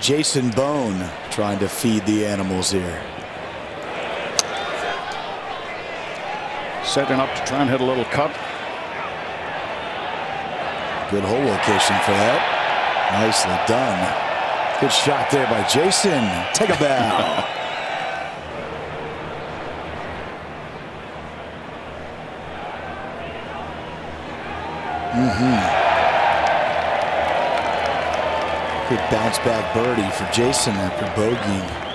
Jason Bohn trying to feed the animals here. Setting up to try and hit a little cut. Good hole location for that. Nicely done. Good shot there by Jason. Take a bow. Good bounce back birdie for Jason after bogeying.